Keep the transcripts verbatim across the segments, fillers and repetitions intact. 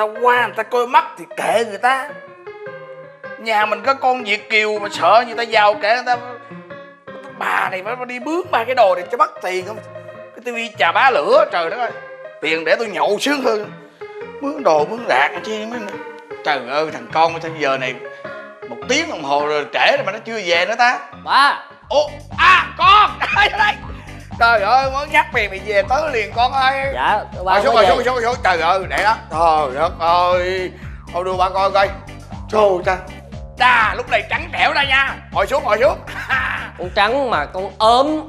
ta qua người ta coi mắt thì kệ người ta. Nhà mình có con Việt kiều mà sợ người ta giàu kệ người ta. Bà này phải đi bướng ba cái đồ để cho bắt tiền không. Cái tivi chà bá lửa trời đất ơi. Tiền để tôi nhậu sướng hơn. Mướn đồ mướn rạc chi mới. Trời ơi thằng con sao giờ này một tiếng đồng hồ rồi trễ rồi mà nó chưa về nữa ta. Ba. Ô à con đây đây. Trời ơi mới nhắc mày mày về tới liền con ơi. Dạ. Ba xuống rồi xuống xuống xuống trời ơi để đó. Trời đất ơi. Thôi đưa ba coi coi. Trời ta. Đà lúc này trắng trẻo ra nha. Ngồi xuống ngồi xuống. Con trắng mà con ốm.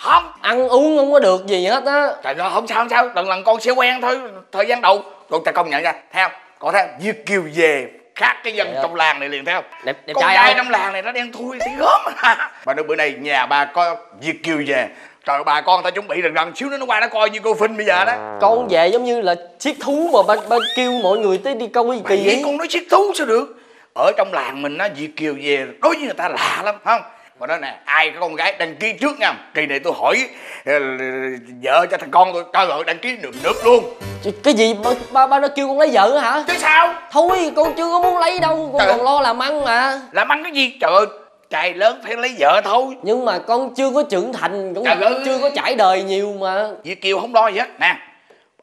Không. Ăn uống không có được gì hết á. Trời ơi không sao không sao. Lần lần con sẽ quen thôi. Thời gian đầu. Rồi ta công nhận ra. Theo. Còn theo Việt kiều về khác cái dân trong làng này liền thấy không? Đẹp, đẹp con trai, trai trong làng này nó đen thui tí gớm à. Mà nữa bữa nay nhà bà có Việt kiều về. Trời bà con ta chuẩn bị rằng gần xíu nữa nó qua nó coi như cô Phinh bây giờ đó. Con về giống như là chiếc thú mà ba, ba kêu mọi người tới đi câu gì kỳ vậy? Con nói chiếc thú sao được? Ở trong làng mình á Việt kiều về đối với người ta lạ lắm phải không? Mà nói nè ai có con gái đăng ký trước nha. Kỳ này tôi hỏi vợ cho thằng con tôi. Trời ơi đăng ký nượm nượp luôn. Cái gì ba, ba ba nó kêu con lấy vợ hả? Chứ sao? Thôi con chưa có muốn lấy đâu. Con trời còn lo làm ăn mà. Làm ăn cái gì? Trời ơi trai lớn phải lấy vợ thôi. Nhưng mà con chưa có trưởng thành. Cũng chưa có trải đời nhiều mà. Việt kiều không lo gì hết nè.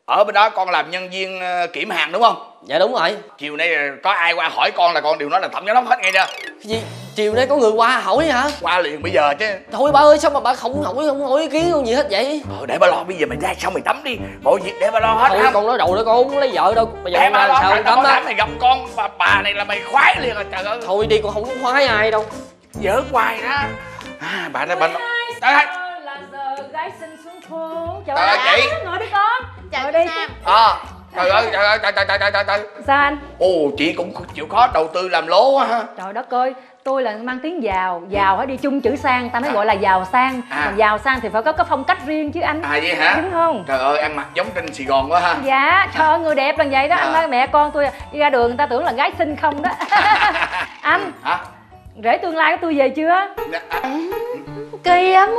Ở bên đó con làm nhân viên kiểm hàng đúng không? Dạ đúng rồi. Chiều nay có ai qua hỏi con là con đều nói là thẩm giám đốc hết nghe chưa? Cái gì? Chiều nay có người qua hỏi hả? Qua liền bây giờ chứ. Thôi bà ơi sao mà bà không hỏi không hỏi ý kiến con gì hết vậy? Ờ để bà lo bây giờ mày ra xong mày tắm đi. Mọi việc để bà lo hết. Thôi không? Con nói đầu đó con không muốn lấy vợ đâu. Bây giờ để bà lo sao tắm á. Mày gặp con bà, bà này là mày khoái liền rồi trời ơi. Thôi đi con không muốn khoái ai đâu. Giỡn hoài đó. À, bà này bà nói. Trời ơi chị. Ngồi đi con. Ngồi đi. Ờ. Trời ơi, trời ơi, trời trời trời trời trời. Sao anh? Ồ, chị cũng chịu khó đầu tư làm lố quá ha. Trời đất ơi, tôi là mang tiếng giàu, giàu phải đi chung chữ sang, ta mới à. Gọi là giàu sang. À. Giàu sang thì phải có cái phong cách riêng chứ anh. À vậy hả? Đúng không? Trời ơi, ăn mặc giống trên Sài Gòn quá ha. Dạ, trời ơi, người đẹp là vậy đó. À. Anh nói mẹ con tôi đi ra đường người ta tưởng là gái xinh không đó. Anh. Hả? Rể tương lai của tôi về chưa? À. Kỳ lắm,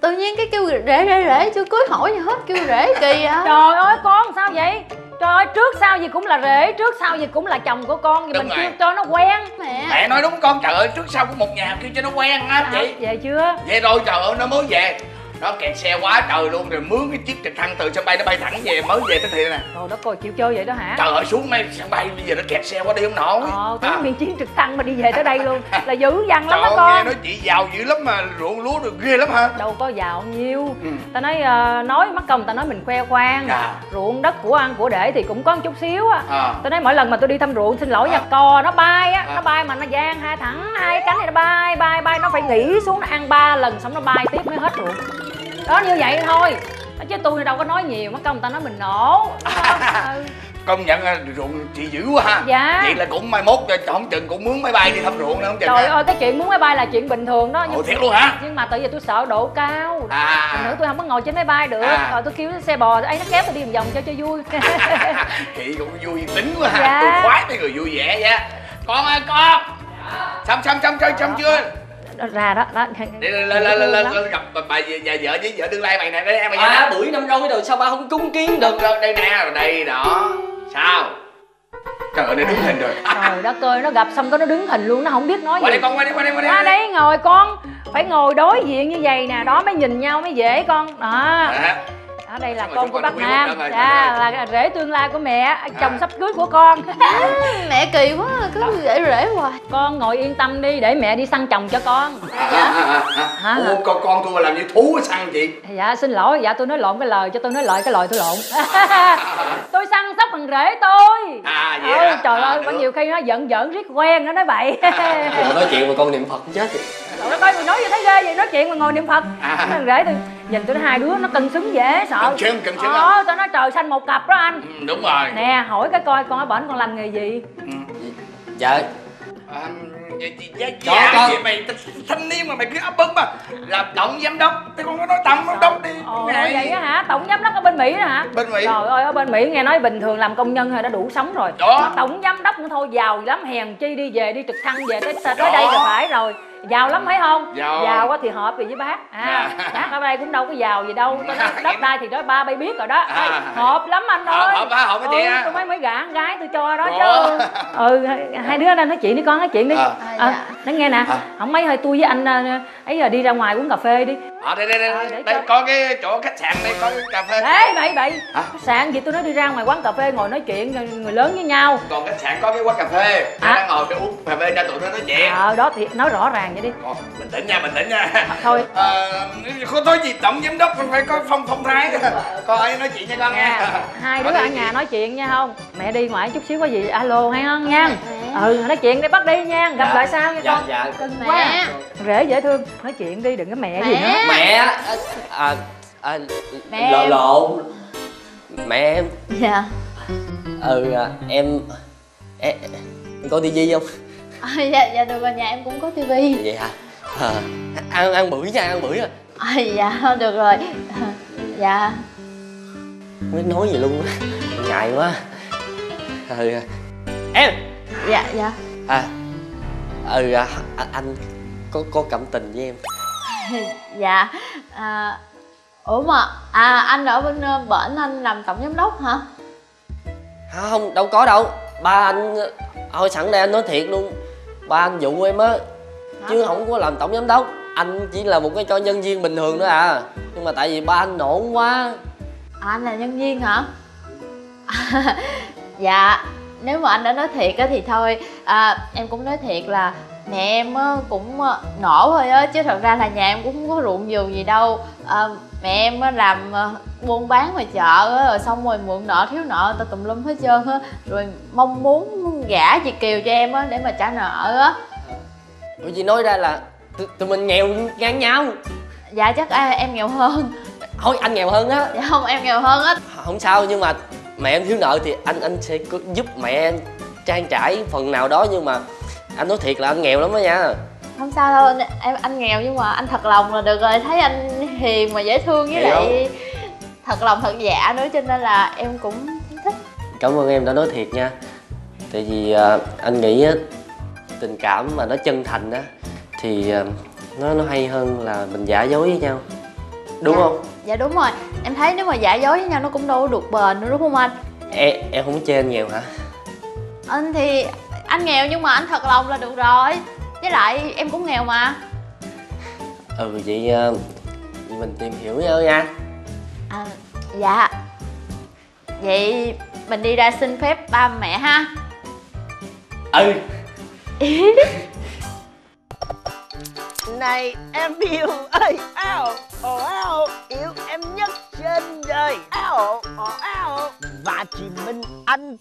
tự nhiên cái kêu rể rể rể chưa cưới hỏi gì hết kêu rể kỳ á. Trời ơi con sao vậy? Trời ơi trước sau gì cũng là rể, trước sau gì cũng là chồng của con. Thì đúng mình kêu cho nó quen. Mẹ mẹ nói đúng con, trời ơi trước sau của một nhà kêu cho nó quen á chị. Về chưa? Về rồi trời ơi nó mới về. Nó kẹt xe quá trời luôn rồi mướn cái chiếc trực thăng từ sân bay nó bay thẳng về mới về tới thiệt nè. Trời đất ơi chịu chơi vậy đó hả? Trời ơi xuống mấy sân bay bây giờ nó kẹt xe quá đi không nổi. Ờ tiếng à. Miền chiến trực thăng mà đi về tới đây luôn là dữ dằn lắm đó con. Nghe nói chị giàu dữ lắm mà ruộng lúa được ghê lắm hả? Đâu có giàu nhiêu. Ừ. Ta nói uh, nói mắc công ta nói mình khoe khoang. À. Ruộng đất của ăn của để thì cũng có một chút xíu á. À. Ta nói mỗi lần mà tôi đi thăm ruộng xin lỗi à. Nha cò nó bay á, à. Nó bay mà nó giang hai thẳng hai cánh này nó bay bay bay nó phải nghỉ xuống nó ăn ba lần xong nó bay tiếp mới hết ruộng. Đó như vậy thôi chứ tôi đâu có nói nhiều mất công người ta nói mình nổ à, ừ. Công nhận ruộng chị dữ quá ha. Dạ vậy là cũng mai mốt không chừng cũng mướn máy bay đi thăm ruộng nữa không chừng. Trời ơi cái chuyện mướn máy bay là chuyện bình thường đó. Ủa thiệt luôn hả? Nhưng mà tại vì tôi sợ độ cao à. Nữa tôi không có ngồi trên máy bay được à. Rồi tôi kêu xe bò ấy nó kéo tôi đi một vòng cho cho vui. Chị cũng vui tính quá ha. Dạ. Tôi khoái mấy người vui vẻ vậy. Con ơi con xong xong xong chơi xong chưa ra đó đó để lên gặp bà nhà vợ với vợ tương lai mày nè. Đây em mày à, bưởi năm roi rồi sao ba không cúng kiến được rồi đây nè rồi đây đó sao trời ơi nó đứng hình rồi trời đất ơi nó gặp xong cái nó đứng hình luôn nó không biết nói qua gì. Đây con qua đây qua đây qua đây qua đây ngồi con phải ngồi đối diện như vậy nè đó mới nhìn nhau mới dễ con đó à. Ở đây là con của bác Nam, dạ là rể tương lai của mẹ, chồng sắp cưới của con. Mẹ kỳ quá, cứ rể rể hoài. Con ngồi yên tâm đi, để mẹ đi săn chồng cho con. Hả? Con con tôi làm như thú săn chị. Dạ xin lỗi, dạ tôi nói lộn cái lời, cho tôi nói lợi cái lời tôi lộn. Tôi săn sóc bằng rể tôi. À vậy. Trời ơi, có nhiều khi nó giận giỡn riết quen nó nói bậy. Nói chuyện mà con niệm Phật chết. Nó coi người nói gì thấy ghê vậy, nói chuyện mà ngồi niệm Phật. Thằng rể tôi nhìn tụi hai đứa nó cân xứng dễ sợ. Cân xứng, cân xứng lắm. Ờ, tao nói trời xanh một cặp đó anh. Ừ, đúng rồi. Nè, hỏi cái coi con ở bển con làm nghề gì? Ừ. Dạ. À, dạ, dạ con. Vậy mày thanh niên mà mày cứ ấp úng mà làm tổng giám đốc, tao con có nói tổng giám đốc đi. Ồ, vậy á hả? Tổng giám đốc ở bên Mỹ đó hả? Bên Mỹ. Trời ơi, ở bên Mỹ nghe nói bình thường làm công nhân thôi đã đủ sống rồi. Đó. Tổng giám đốc nữa thôi giàu lắm hèn chi đi về đi trực thăng về tới tới đây là phải rồi. giàu lắm phải không? Giàu, giàu quá thì hợp gì với bác à, à. Bác ở đây cũng đâu có giàu gì đâu, đất đai thì đó ba bay biết rồi đó à. Ê, hợp lắm anh hợp, ơi hợp hợp hợp với chị á, tôi mới mới gả gái tôi cho đó. Ủa? Chứ ừ hai đứa đang nói chuyện đi con, nói chuyện đi à. À, dạ. Nó nghe nè à. Không mấy thôi tôi với anh ấy giờ đi ra ngoài uống cà phê đi. À, đây đây đây, à, đây cho... có cái chỗ khách sạn đây có cái cà phê. Đấy vậy vậy. Hả? Khách sạn gì tôi nói đi ra ngoài quán cà phê ngồi nói chuyện người lớn với nhau. Còn khách sạn có cái quán cà phê, à. Đang ngồi cái uống cà phê ra tụi nó nói chuyện. Ờ à, đó thì nói rõ ràng vậy đi. Còn, bình tĩnh nha, bình tĩnh nha. À, thôi. À, không nói gì tổng giám đốc còn phải có phong phong thái. Con ấy nói chuyện nha con nha. À, hai đứa ở nhà gì? Nói chuyện nha không? Mẹ đi ngoài chút xíu có gì alo hay không nha. Ừ nói chuyện đi bắt đi nha, gặp dạ, lại sao nha dạ, con. Dạ dạ. Quá. Rễ dễ thương, nói chuyện đi đừng có mẹ, mẹ. gì nữa. Mẹ à, à, à, mẹ lộ lộ mẹ em dạ ừ à, em, em em có tivi không à, dạ dạ được rồi, nhà em cũng có tivi. Vậy hả à, ăn ăn bưởi nha, ăn bưởi à. À dạ được rồi à, dạ mới nói gì luôn á ngại quá ừ à, em dạ dạ à ừ à, anh có có cảm tình với em? Dạ à, ủa mà à, anh ở bên bển anh làm tổng giám đốc hả? Không đâu có đâu ba anh, thôi sẵn đây anh nói thiệt luôn, ba anh dụ em á chứ không có làm tổng giám đốc, anh chỉ là một cái cho nhân viên bình thường nữa à, nhưng mà tại vì ba anh nổn quá. À, anh là nhân viên hả? À, dạ nếu mà anh đã nói thiệt á thì thôi à, em cũng nói thiệt là mẹ em cũng nổ thôi á, chứ thật ra là nhà em cũng không có ruộng vườn gì đâu à, mẹ em làm buôn bán ngoài chợ rồi xong rồi mượn nợ thiếu nợ ta tùm lum hết trơn á, rồi mong muốn gả chị Kiều cho em á để mà trả nợ á. Ủa chị nói ra là tụi mình nghèo ngang nhau. Dạ chắc em nghèo hơn. Thôi anh nghèo hơn á. Dạ không em nghèo hơn á. Không sao, nhưng mà mẹ em thiếu nợ thì anh anh sẽ giúp mẹ em trang trải phần nào đó, nhưng mà anh nói thiệt là anh nghèo lắm đó nha. Không sao đâu anh, em anh nghèo nhưng mà anh thật lòng là được rồi, thấy anh hiền mà dễ thương với lại thật lòng thật dạ nữa cho nên là em cũng thích. Cảm ơn em đã nói thiệt nha, tại vì à, anh nghĩ á, tình cảm mà nó chân thành á thì à, nó nó hay hơn là mình giả dối với nhau, đúng dạ, không? Dạ đúng rồi, em thấy nếu mà giả dối với nhau nó cũng đâu có được bền nữa đúng không anh? Em em không chê anh nghèo hả? Anh thì anh nghèo nhưng mà anh thật lòng là được rồi, với lại em cũng nghèo mà. Ừ vậy mình tìm hiểu nhau nha. À, dạ vậy mình đi ra xin phép ba mẹ ha. Ừ. Này em yêu ơi, ao ồ ao, yêu em nhất trên đời, ao ồ ao và chị Minh Anh.